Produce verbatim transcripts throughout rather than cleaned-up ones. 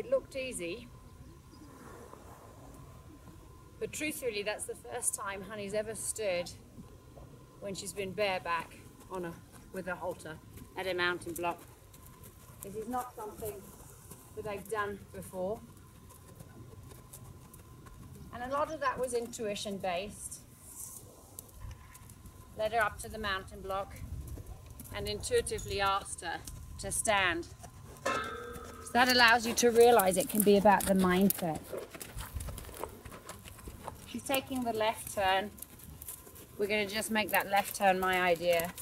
It looked easy, but truthfully that's the first time Honey's ever stood when she's been bareback on a with a halter at a mountain block. This is not something that I've done before, and a lot of that was intuition based. Led her up to the mountain block and intuitively asked her to stand. So that allows you to realize it can be about the mindset. She's taking the left turn. We're going to just make that left turn my idea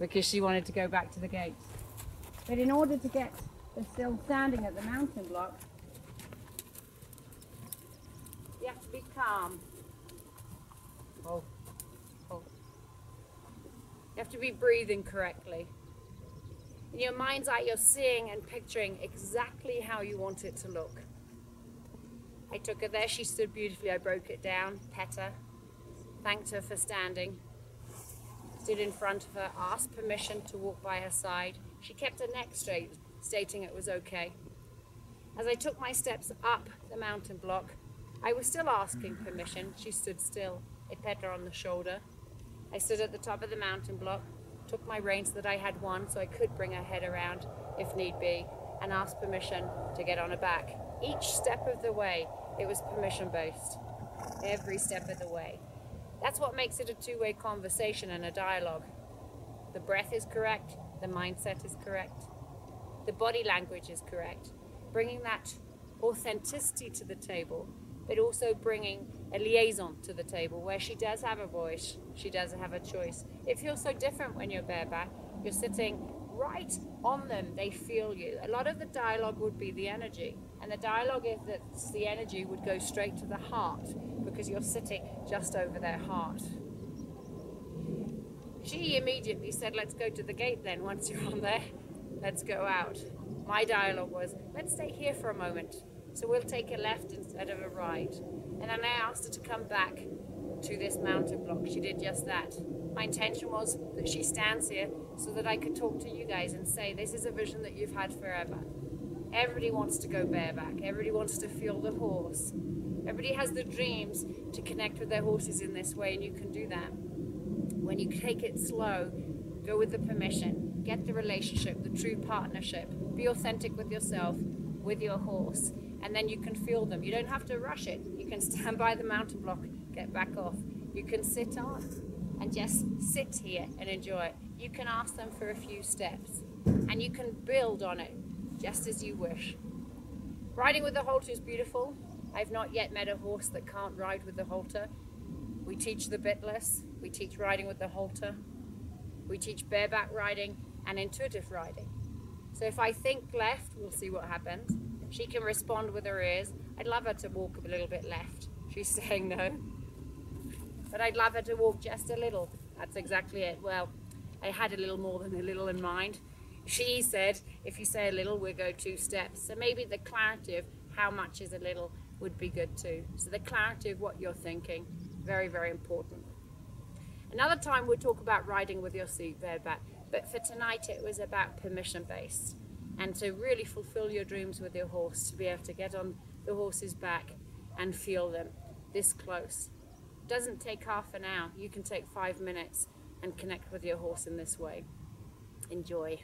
because she wanted to go back to the gate. But in order to get her still standing at the mountain block, you have to be calm. Oh. You have to be breathing correctly. In your mind's eye, you're seeing and picturing exactly how you want it to look. I took her there, she stood beautifully. I broke it down, pet her, thanked her for standing, stood in front of her, asked permission to walk by her side. She kept her neck straight, stating it was okay. As I took my steps up the mountain block, I was still asking permission. She stood still. I pet her on the shoulder. I stood at the top of the mountain block, took my reins that I had one so I could bring her head around if need be, and asked permission to get on her back. Each step of the way, it was permission-based, every step of the way. That's what makes it a two-way conversation and a dialogue. The breath is correct, the mindset is correct, the body language is correct, bringing that authenticity to the table, but also bringing a liaison to the table where she does have a voice, she does have a choice. It feels so different when you're bareback. You're sitting right on them, they feel you. A lot of the dialogue would be the energy, and the dialogue is that the energy would go straight to the heart because you're sitting just over their heart. She immediately said, let's go to the gate then, once you're on there, let's go out. My dialogue was, let's stay here for a moment. So we'll take a left instead of a right. And then I asked her to come back to this mountain block. She did just that. My intention was that she stands here so that I could talk to you guys and say, this is a vision that you've had forever. Everybody wants to go bareback. Everybody wants to feel the horse. Everybody has the dreams to connect with their horses in this way, and you can do that. When you take it slow, go with the permission, get the relationship, the true partnership, be authentic with yourself, with your horse, and then you can feel them. You don't have to rush it. You can stand by the mountain block, get back off. You can sit on and just sit here and enjoy it. You can ask them for a few steps and you can build on it just as you wish. Riding with the halter is beautiful. I've not yet met a horse that can't ride with the halter. We teach the bitless, we teach riding with the halter, we teach bareback riding and intuitive riding. So if I think left, we'll see what happens. She can respond with her ears. I'd love her to walk a little bit left. She's saying no. But I'd love her to walk just a little. That's exactly it. Well, I had a little more than a little in mind. She said, if you say a little, we'll go two steps. So maybe the clarity of how much is a little would be good too. So the clarity of what you're thinking, very, very important. Another time we'll talk about riding with your seat bareback. But for tonight, it was about permission-based. And to really fulfill your dreams with your horse, to be able to get on the horse's back and feel them this close. It doesn't take half an hour. You can take five minutes and connect with your horse in this way. Enjoy.